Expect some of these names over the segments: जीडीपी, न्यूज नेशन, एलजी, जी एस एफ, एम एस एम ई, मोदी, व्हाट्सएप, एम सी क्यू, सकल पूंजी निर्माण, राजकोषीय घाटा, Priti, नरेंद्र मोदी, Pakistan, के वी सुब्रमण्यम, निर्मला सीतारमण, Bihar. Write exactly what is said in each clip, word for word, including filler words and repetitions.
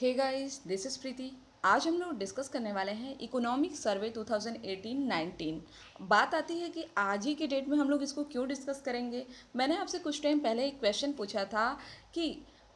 Hey guys, this is Preeti. आज हम लोग डिस्कस करने वाले हैं economic survey twenty eighteen nineteen. बात आती है कि आज ही के डेट में हम लोग इसको क्यों डिस्कस करेंगे। मैंने आपसे कुछ टाइम पहले एक क्वेश्चन पूछा था कि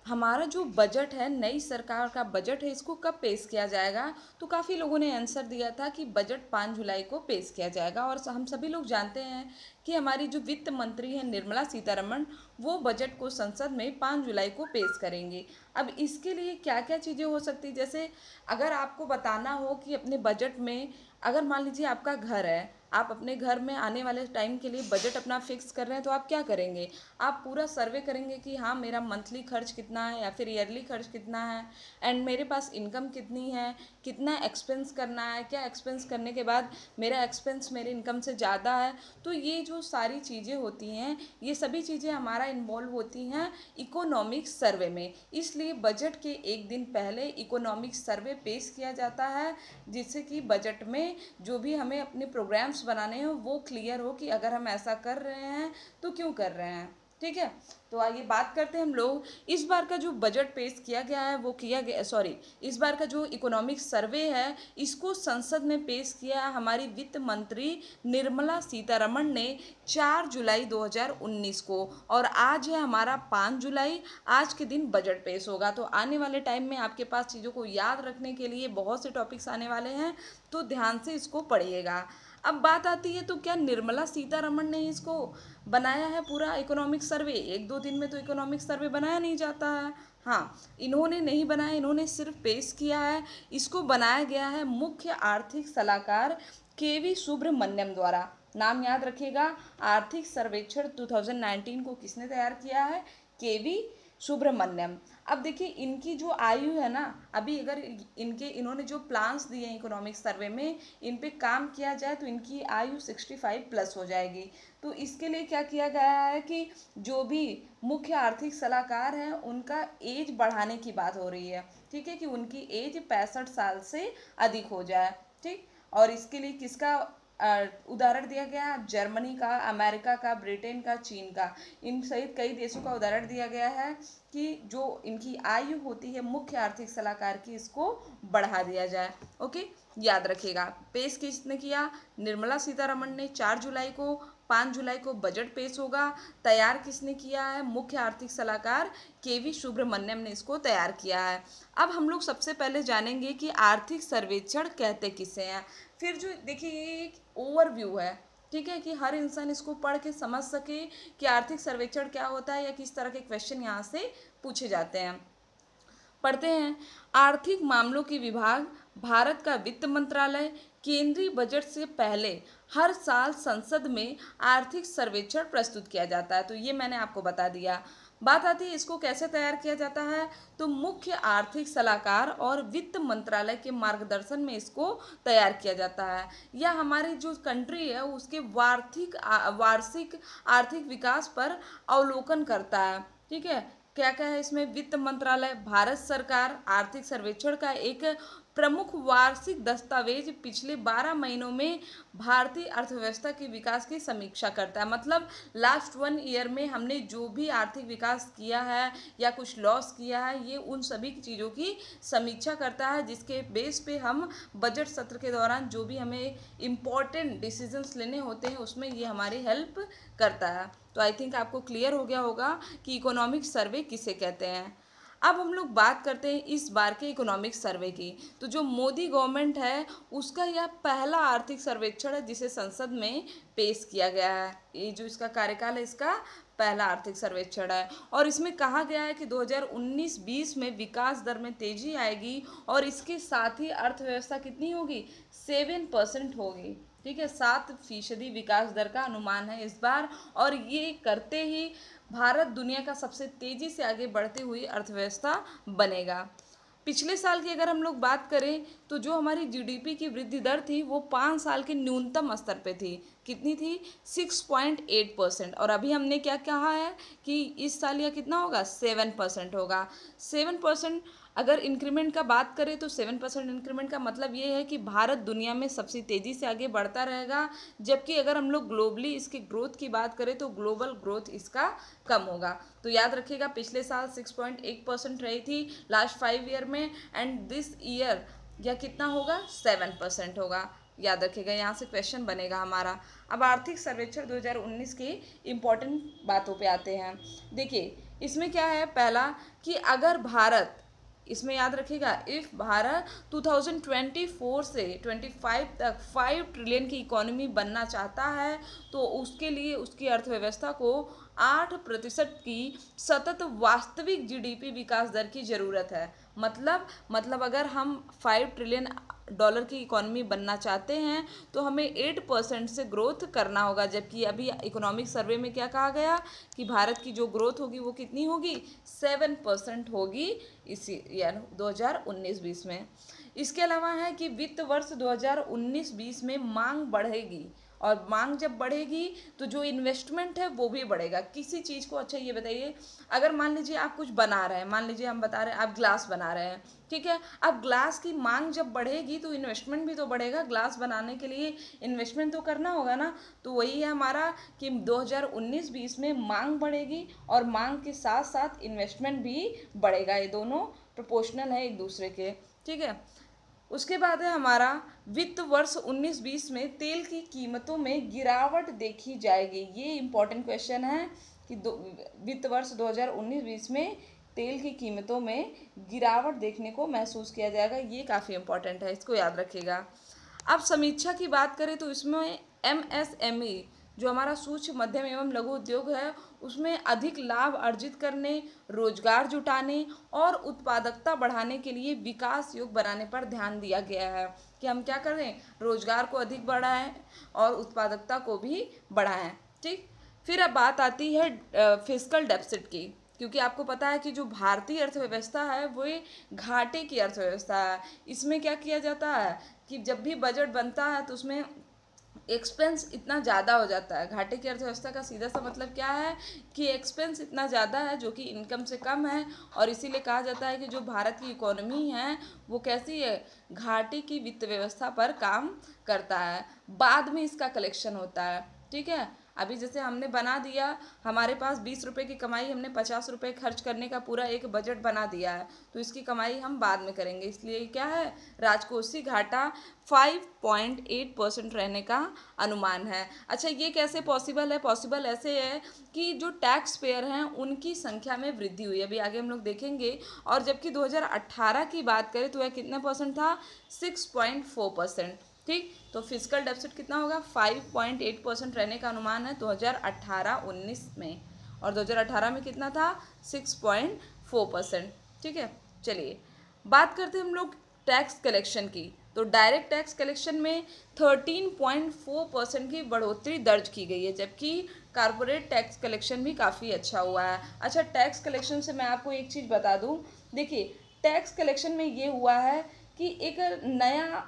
हमारा जो बजट है, नई सरकार का बजट है, इसको कब पेश किया जाएगा। तो काफ़ी लोगों ने आंसर दिया था कि बजट पाँच जुलाई को पेश किया जाएगा। और हम सभी लोग जानते हैं कि हमारी जो वित्त मंत्री है निर्मला सीतारमण, वो बजट को संसद में पाँच जुलाई को पेश करेंगे। अब इसके लिए क्या क्या चीज़ें हो सकती है, जैसे अगर आपको बताना हो कि अपने बजट में, अगर मान लीजिए आपका घर है, आप अपने घर में आने वाले टाइम के लिए बजट अपना फिक्स कर रहे हैं, तो आप क्या करेंगे, आप पूरा सर्वे करेंगे कि हाँ मेरा मंथली खर्च कितना है या फिर ईयरली खर्च कितना है, एंड मेरे पास इनकम कितनी है, कितना एक्सपेंस करना है, क्या एक्सपेंस करने के बाद मेरा एक्सपेंस मेरे इनकम से ज़्यादा है। तो ये जो सारी चीज़ें होती हैं, ये सभी चीज़ें हमारा इन्वॉल्व होती हैं इकोनॉमिक सर्वे में। इसलिए बजट के एक दिन पहले इकोनॉमिक सर्वे पेश किया जाता है, जिससे कि बजट में जो भी हमें अपने प्रोग्राम्स बनाने हो वो क्लियर हो कि अगर हम ऐसा कर रहे हैं तो क्यों कर रहे हैं। ठीक है, तो आइए बात करते हैं हम लोग। इस बार का जो बजट पेश किया गया है वो किया गया सॉरी इस बार का जो इकोनॉमिक सर्वे है, इसको संसद में पेश किया हमारी वित्त मंत्री निर्मला सीतारमण ने चार जुलाई दो हज़ार उन्नीस को। और आज है हमारा पाँच जुलाई, आज के दिन बजट पेश होगा। तो आने वाले टाइम में आपके पास चीज़ों को याद रखने के लिए बहुत से टॉपिक्स आने वाले हैं, तो ध्यान से इसको पढ़िएगा। अब बात आती है तो क्या निर्मला सीतारमण ने इसको बनाया है पूरा इकोनॉमिक सर्वे? एक दो दिन में तो इकोनॉमिक सर्वे बनाया नहीं जाता है। हाँ, इन्होंने नहीं बनाया, इन्होंने सिर्फ पेश किया है। इसको बनाया गया है मुख्य आर्थिक सलाहकार के वी सुब्रमण्यम द्वारा। नाम याद रखिएगा, आर्थिक सर्वेक्षण ट्वेंटी नाइनटीन को किसने तैयार किया है, के वी सुब्रमण्यम। अब देखिए इनकी जो आयु है ना, अभी अगर इनके इन्होंने जो प्लान्स दिए हैं इकोनॉमिक सर्वे में, इन पे काम किया जाए तो इनकी आयु पैंसठ प्लस हो जाएगी। तो इसके लिए क्या किया गया है कि जो भी मुख्य आर्थिक सलाहकार हैं उनका एज बढ़ाने की बात हो रही है। ठीक है, कि उनकी एज पैंसठ साल से अधिक हो जाए। ठीक, और इसके लिए किसका उदाहरण दिया गया है, जर्मनी का, अमेरिका का, ब्रिटेन का, चीन का, इन सहित कई देशों का उदाहरण दिया गया है कि जो इनकी आयु होती है मुख्य आर्थिक सलाहकार की, इसको बढ़ा दिया जाए। ओके, याद रखिएगा। पेश किसने किया, निर्मला सीतारमण ने चार जुलाई को। पाँच जुलाई को बजट पेश होगा। तैयार किसने किया है, मुख्य आर्थिक सलाहकार के वी सुब्रमण्यम ने इसको तैयार किया है। अब हम लोग सबसे पहले जानेंगे कि आर्थिक सर्वेक्षण कहते किसे हैं। फिर जो देखिए ये एक ओवरव्यू है, ठीक है, कि हर इंसान इसको पढ़ के समझ सके कि आर्थिक सर्वेक्षण क्या होता है या किस तरह के क्वेश्चन यहाँ से पूछे जाते हैं। पढ़ते हैं, आर्थिक मामलों की विभाग भारत का वित्त मंत्रालय केंद्रीय बजट से पहले हर साल संसद में आर्थिक सर्वेक्षण प्रस्तुत किया जाता है। तो ये मैंने आपको बता दिया। बात आती है इसको कैसे तैयार किया जाता है, तो मुख्य आर्थिक सलाहकार और वित्त मंत्रालय के मार्गदर्शन में इसको तैयार किया जाता है, या हमारी जो कंट्री है उसके वार्षिक वार्षिक आर्थिक विकास पर अवलोकन करता है। ठीक है, क्या क्या है इसमें, वित्त मंत्रालय भारत सरकार आर्थिक सर्वेक्षण का एक प्रमुख वार्षिक दस्तावेज पिछले बारह महीनों में भारतीय अर्थव्यवस्था के विकास की समीक्षा करता है। मतलब लास्ट वन ईयर में हमने जो भी आर्थिक विकास किया है या कुछ लॉस किया है, ये उन सभी चीज़ों की समीक्षा करता है, जिसके बेस पे हम बजट सत्र के दौरान जो भी हमें इम्पॉर्टेंट डिसीजंस लेने होते हैं उसमें ये हमारी हेल्प करता है। तो आई थिंक आपको क्लियर हो गया होगा कि इकोनॉमिक सर्वे किसे कहते हैं। अब हम लोग बात करते हैं इस बार के इकोनॉमिक सर्वे की। तो जो मोदी गवर्नमेंट है उसका यह पहला आर्थिक सर्वेक्षण है जिसे संसद में पेश किया गया है। ये जो इसका कार्यकाल है, इसका पहला आर्थिक सर्वेक्षण है। और इसमें कहा गया है कि दो हज़ार उन्नीस बीस में विकास दर में तेजी आएगी और इसके साथ ही अर्थव्यवस्था कितनी होगी, सेवन परसेंट होगी। ठीक है, सात फीसदी विकास दर का अनुमान है इस बार। और ये करते ही भारत दुनिया का सबसे तेज़ी से आगे बढ़ती हुई अर्थव्यवस्था बनेगा। पिछले साल की अगर हम लोग बात करें तो जो हमारी जीडीपी की वृद्धि दर थी वो पाँच साल के न्यूनतम स्तर पे थी। कितनी थी सिक्स पॉइंट एट परसेंट, और अभी हमने क्या कहा है कि इस साल यह कितना होगा सेवन परसेंट होगा। सेवन परसेंट अगर इंक्रीमेंट का बात करें तो सेवन परसेंट इंक्रीमेंट का मतलब ये है कि भारत दुनिया में सबसे तेज़ी से आगे बढ़ता रहेगा, जबकि अगर हम लोग ग्लोबली इसकी ग्रोथ की बात करें तो ग्लोबल ग्रोथ इसका कम होगा। तो याद रखिएगा पिछले साल सिक्स पॉइंट एक परसेंट रही थी लास्ट फाइव ईयर में, एंड दिस ईयर यह कितना होगा सेवन परसेंट होगा। याद रखिएगा, यहाँ से क्वेश्चन बनेगा हमारा। अब आर्थिक सर्वेक्षण दो हज़ार उन्नीस के इम्पोर्टेंट बातों पे आते हैं। देखिए इसमें क्या है, पहला कि अगर भारत, इसमें याद रखिएगा इफ़ भारत दो हज़ार चौबीस से पच्चीस तक पाँच ट्रिलियन की इकोनॉमी बनना चाहता है तो उसके लिए उसकी अर्थव्यवस्था को आठ प्रतिशत की सतत वास्तविक जीडीपी विकास दर की ज़रूरत है। मतलब मतलब अगर हम पाँच ट्रिलियन डॉलर की इकोनॉमी बनना चाहते हैं तो हमें आठ परसेंट से ग्रोथ करना होगा, जबकि अभी इकोनॉमिक सर्वे में क्या कहा गया कि भारत की जो ग्रोथ होगी वो कितनी होगी सात परसेंट होगी इसी यार दो हज़ार उन्नीस बीस में। इसके अलावा है कि वित्त वर्ष दो हज़ार उन्नीस बीस में मांग बढ़ेगी, और मांग जब बढ़ेगी तो जो इन्वेस्टमेंट है वो भी बढ़ेगा किसी चीज़ को। अच्छा ये बताइए, अगर मान लीजिए आप कुछ बना रहे हैं, मान लीजिए हम बता रहे हैं आप ग्लास बना रहे हैं, ठीक है, अब ग्लास की मांग जब बढ़ेगी तो इन्वेस्टमेंट भी तो बढ़ेगा, ग्लास बनाने के लिए इन्वेस्टमेंट तो करना होगा ना। तो वही है हमारा कि दो हज़ार उन्नीस बीस में मांग बढ़ेगी और मांग के साथ साथ इन्वेस्टमेंट भी बढ़ेगा, ये दोनों प्रोपोर्शनल है एक दूसरे के, ठीक है। उसके बाद है हमारा वित्त वर्ष उन्नीस बीस में तेल की कीमतों में गिरावट देखी जाएगी। ये इम्पोर्टेंट क्वेश्चन है कि दो वित्त वर्ष दो हज़ार उन्नीस बीस में तेल की कीमतों में गिरावट देखने को महसूस किया जाएगा, ये काफ़ी इम्पोर्टेंट है, इसको याद रखिएगा। अब समीक्षा की बात करें तो इसमें एम एस एम ई जो हमारा सूक्ष्म मध्यम एवं लघु उद्योग है उसमें अधिक लाभ अर्जित करने, रोजगार जुटाने और उत्पादकता बढ़ाने के लिए विकास योग्य बनाने पर ध्यान दिया गया है कि हम क्या करें, रोजगार को अधिक बढ़ाएं और उत्पादकता को भी बढ़ाएं, ठीक। फिर अब बात आती है फिस्कल डेफिसिट की, क्योंकि आपको पता है कि जो भारतीय अर्थव्यवस्था है वो घाटे की अर्थव्यवस्था है। इसमें क्या किया जाता है कि जब भी बजट बनता है तो उसमें एक्सपेंस इतना ज़्यादा हो जाता है। घाटे की अर्थव्यवस्था का सीधा सा मतलब क्या है कि एक्सपेंस इतना ज़्यादा है जो कि इनकम से कम है, और इसीलिए कहा जाता है कि जो भारत की इकोनॉमी है वो कैसी है, घाटे की वित्त व्यवस्था पर काम करता है, बाद में इसका कलेक्शन होता है, ठीक है। अभी जैसे हमने बना दिया, हमारे पास बीस रुपये की कमाई, हमने पचास रुपये खर्च करने का पूरा एक बजट बना दिया है, तो इसकी कमाई हम बाद में करेंगे, इसलिए क्या है राजकोषीय घाटा पाँच पॉइंट आठ परसेंट रहने का अनुमान है। अच्छा ये कैसे पॉसिबल है, पॉसिबल ऐसे है कि जो टैक्स पेयर हैं उनकी संख्या में वृद्धि हुई, अभी आगे हम लोग देखेंगे, और जबकि दो हज़ार अठारह की बात करें तो यह कितना परसेंट था सिक्स पॉइंट फोर परसेंट, ठीक। तो फिस्कल डेफिसिट कितना होगा पाँच पॉइंट आठ परसेंट रहने का अनुमान है दो हज़ार अठारह उन्नीस में, और दो हज़ार अठारह में कितना था सिक्स पॉइंट फोर परसेंट, ठीक है। चलिए बात करते हैं हम लोग टैक्स कलेक्शन की, तो डायरेक्ट टैक्स कलेक्शन में तेरह पॉइंट चार परसेंट की बढ़ोतरी दर्ज की गई है, जबकि कॉर्पोरेट टैक्स कलेक्शन भी काफ़ी अच्छा हुआ है। अच्छा टैक्स कलेक्शन से मैं आपको एक चीज़ बता दूँ, देखिए टैक्स कलेक्शन में ये हुआ है कि एक नया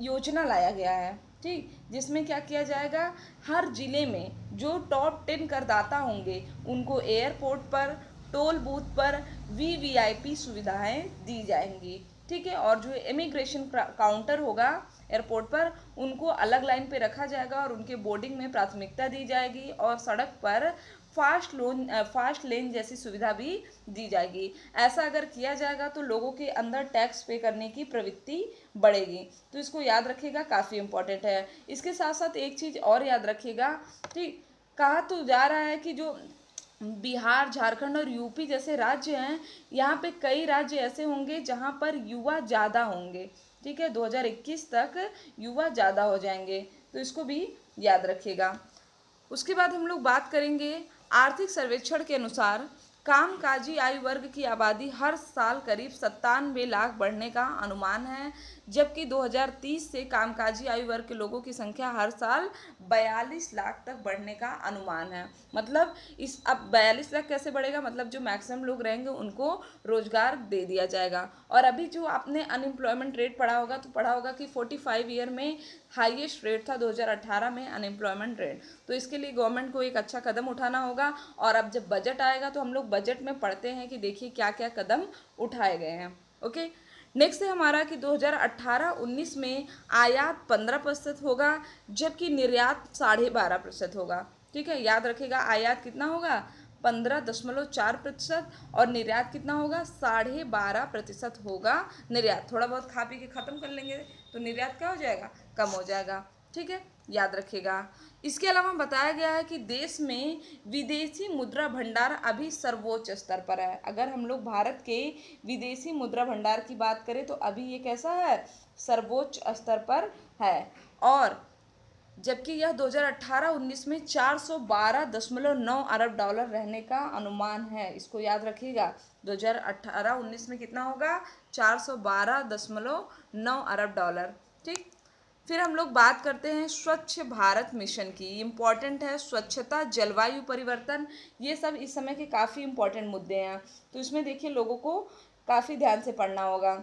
योजना लाया गया है, ठीक, जिसमें क्या किया जाएगा, हर ज़िले में जो टॉप टेन करदाता होंगे उनको एयरपोर्ट पर, टोल बूथ पर वी वी आई पी सुविधाएँ दी जाएंगी, ठीक है, और जो इमिग्रेशन काउंटर होगा एयरपोर्ट पर उनको अलग लाइन पे रखा जाएगा और उनके बोर्डिंग में प्राथमिकता दी जाएगी, और सड़क पर फास्ट लोन फास्ट लेन जैसी सुविधा भी दी जाएगी। ऐसा अगर किया जाएगा तो लोगों के अंदर टैक्स पे करने की प्रवृत्ति बढ़ेगी, तो इसको याद रखिएगा, काफ़ी इम्पोर्टेंट है। इसके साथ साथ एक चीज़ और याद रखिएगा, ठीक, कहा तो जा रहा है कि जो बिहार, झारखंड और यूपी जैसे राज्य हैं, यहाँ पे कई राज्य ऐसे होंगे जहाँ पर युवा ज़्यादा होंगे, ठीक है, दो हज़ार इक्कीस तक युवा ज़्यादा हो जाएंगे, तो इसको भी याद रखिएगा। उसके बाद हम लोग बात करेंगे आर्थिक सर्वेक्षण के अनुसार कामकाजी आयु वर्ग की आबादी हर साल करीब सत्तानवे लाख बढ़ने का अनुमान है, जबकि दो हज़ार तीस से कामकाजी आयु वर्ग के लोगों की संख्या हर साल बयालीस लाख तक बढ़ने का अनुमान है। मतलब इस अब बयालीस लाख कैसे बढ़ेगा, मतलब जो मैक्सिमम लोग रहेंगे उनको रोज़गार दे दिया जाएगा। और अभी जो आपने अनएम्प्लॉयमेंट रेट पढ़ा होगा तो पढ़ा होगा कि पैंतालीस ईयर में हाईएस्ट रेट था दो हज़ार अठारह में अनएम्प्लॉयमेंट रेट। तो इसके लिए गवर्नमेंट को एक अच्छा कदम उठाना होगा। और अब जब बजट आएगा तो हम लोग बजट में पढ़ते हैं कि देखिए क्या क्या कदम उठाए गए हैं। ओके, नेक्स्ट है हमारा कि दो हज़ार अठारह उन्नीस में आयात पंद्रह प्रतिशत होगा जबकि निर्यात साढ़े बारह प्रतिशत होगा। ठीक है, याद रखेगा आयात कितना होगा पंद्रह दशमलव चार प्रतिशत और निर्यात कितना होगा साढ़े बारह प्रतिशत होगा। निर्यात थोड़ा बहुत खा पी के ख़त्म कर लेंगे तो निर्यात क्या हो जाएगा, कम हो जाएगा। ठीक है, याद रखेगा। इसके अलावा बताया गया है कि देश में विदेशी मुद्रा भंडार अभी सर्वोच्च स्तर पर है। अगर हम लोग भारत के विदेशी मुद्रा भंडार की बात करें तो अभी ये कैसा है, सर्वोच्च स्तर पर है। और जबकि यह दो हज़ार अठारह उन्नीस में चार सौ बारह दशमलव नौ अरब डॉलर रहने का अनुमान है। इसको याद रखिएगा, दो हज़ार अठारह उन्नीस में कितना होगा चार सौ बारह दशमलव नौ अरब डॉलर। ठीक, फिर हम लोग बात करते हैं स्वच्छ भारत मिशन की। इम्पॉर्टेंट है स्वच्छता, जलवायु परिवर्तन, ये सब इस समय के काफ़ी इम्पॉर्टेंट मुद्दे हैं। तो इसमें देखिए लोगों को काफ़ी ध्यान से पढ़ना होगा।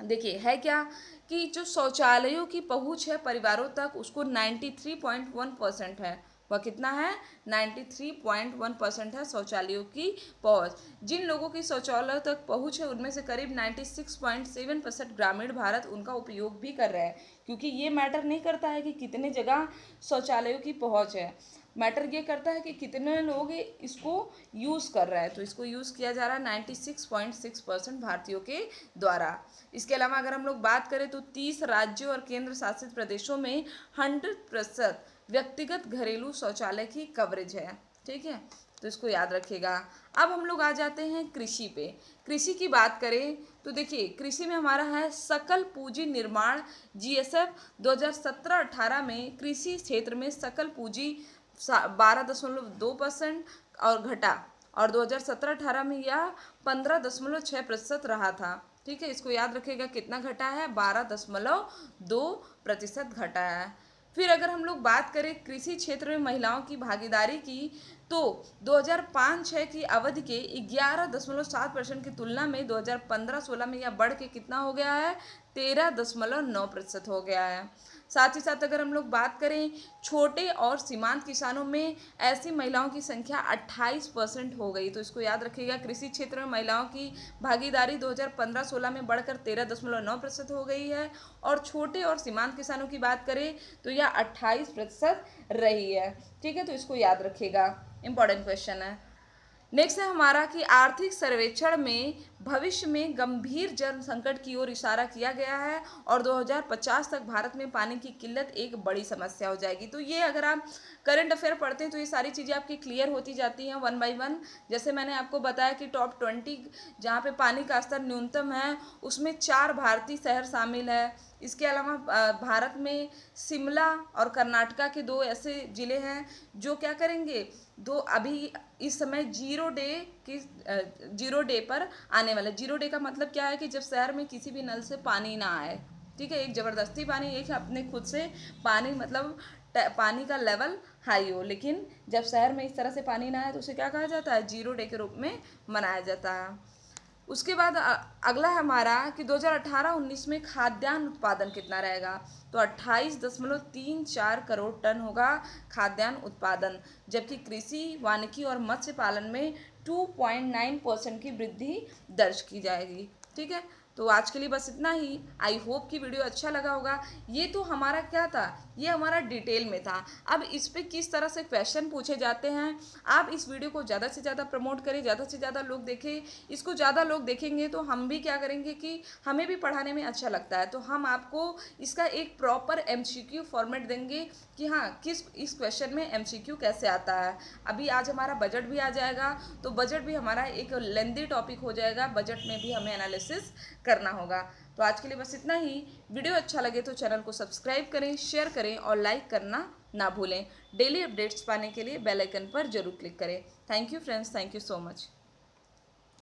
देखिए है क्या कि जो शौचालयों की पहुंच है परिवारों तक उसको तिरानवे पॉइंट एक परसेंट है। वह कितना है तिरानवे पॉइंट एक परसेंट है शौचालयों की पहुंच। जिन लोगों की शौचालयों तक पहुंच है उनमें से करीब छियानवे पॉइंट सात परसेंट ग्रामीण भारत उनका उपयोग भी कर रहे हैं, क्योंकि ये मैटर नहीं करता है कि कितने जगह शौचालयों की पहुंच है, मैटर ये करता है कि कितने लोग इसको यूज़ कर रहे हैं। तो इसको यूज़ किया जा रहा है छियानवे पॉइंट छह परसेंट भारतीयों के द्वारा। इसके अलावा अगर हम लोग बात करें तो तीस राज्यों और केंद्र शासित प्रदेशों में सौ प्रतिशत व्यक्तिगत घरेलू शौचालय की कवरेज है। ठीक है, तो इसको याद रखिएगा। अब हम लोग आ जाते हैं कृषि पे। कृषि की बात करें तो देखिए कृषि में हमारा है सकल पूंजी निर्माण जी एस एफ। दो हज़ार सत्रह अठारह में कृषि क्षेत्र में सकल पूंजी बारह दशमलव दो परसेंट और घटा, और दो हज़ार सत्रह अठारह में यह पंद्रह दशमलव छः प्रतिशत रहा था। ठीक है, इसको याद रखिएगा कितना घटा है, बारह दशमलव दो प्रतिशत घटा है। फिर अगर हम लोग बात करें कृषि क्षेत्र में महिलाओं की भागीदारी की तो दो हज़ार पाँच छह की अवधि के ग्यारह दशमलव सात परसेंट की तुलना में दो हज़ार पंद्रह सोलह में यह बढ़ के कितना हो गया है तेरह दशमलव नौ प्रतिशत हो गया है। साथ ही साथ अगर हम लोग बात करें छोटे और सीमांत किसानों में ऐसी महिलाओं की संख्या अट्ठाईस परसेंट हो गई। तो इसको याद रखिएगा कृषि क्षेत्र में महिलाओं की भागीदारी दो हज़ार पंद्रह सोलह में बढ़कर तेरह दशमलव नौ प्रतिशत हो गई है, और छोटे और सीमांत किसानों की बात करें तो यह अट्ठाईस प्रतिशत रही है। ठीक है, तो इसको याद रखिएगा, इम्पॉर्टेंट क्वेश्चन है। नेक्स्ट है हमारा कि आर्थिक सर्वेक्षण में भविष्य में गंभीर जल संकट की ओर इशारा किया गया है और दो हज़ार पचास तक भारत में पानी की किल्लत एक बड़ी समस्या हो जाएगी। तो ये अगर आप करंट अफेयर पढ़ते हैं तो ये सारी चीज़ें आपकी क्लियर होती जाती हैं वन बाय वन। जैसे मैंने आपको बताया कि टॉप ट्वेंटी जहाँ पे पानी का स्तर न्यूनतम है उसमें चार भारतीय शहर शामिल है। इसके अलावा भारत में शिमला और कर्नाटका के दो ऐसे ज़िले हैं जो क्या करेंगे, दो अभी इस समय जीरो डे की जीरो डे पर आने वाला है। जीरो डे का मतलब क्या है कि जब शहर में किसी भी नल से पानी ना आए। ठीक है, एक ज़बरदस्ती पानी, एक अपने खुद से पानी, मतलब पानी का लेवल हाई हो, लेकिन जब शहर में इस तरह से पानी ना आए तो उसे क्या कहा जाता है, जीरो डे के रूप में मनाया जाता है। उसके बाद अगला है हमारा कि दो हज़ार अठारह उन्नीस में खाद्यान्न उत्पादन कितना रहेगा, तो अट्ठाईस दशमलव तीन चार करोड़ टन होगा खाद्यान्न उत्पादन, जबकि कृषि, वानिकी और मत्स्य पालन में दो पॉइंट नौ परसेंट की वृद्धि दर्ज की जाएगी। ठीक है, तो आज के लिए बस इतना ही। आई होप कि वीडियो अच्छा लगा होगा। ये तो हमारा क्या था, ये हमारा डिटेल में था। अब इस पर किस तरह से क्वेश्चन पूछे जाते हैं, आप इस वीडियो को ज़्यादा से ज़्यादा प्रमोट करें, ज़्यादा से ज़्यादा लोग देखें। इसको ज़्यादा लोग देखेंगे तो हम भी क्या करेंगे कि हमें भी पढ़ाने में अच्छा लगता है, तो हम आपको इसका एक proper एम सी क्यू format देंगे कि हाँ किस इस क्वेश्चन में एम सी क्यू कैसे आता है। अभी आज हमारा बजट भी आ जाएगा तो बजट भी हमारा एक लेंदी टॉपिक हो जाएगा, बजट में भी हमें एनालिसिस करना होगा। तो आज के लिए बस इतना ही। वीडियो अच्छा लगे तो चैनल को सब्सक्राइब करें, शेयर करें और लाइक करना ना भूलें। डेली अपडेट्स पाने के लिए बेल आइकन पर जरूर क्लिक करें। Thank you friends, thank you so much.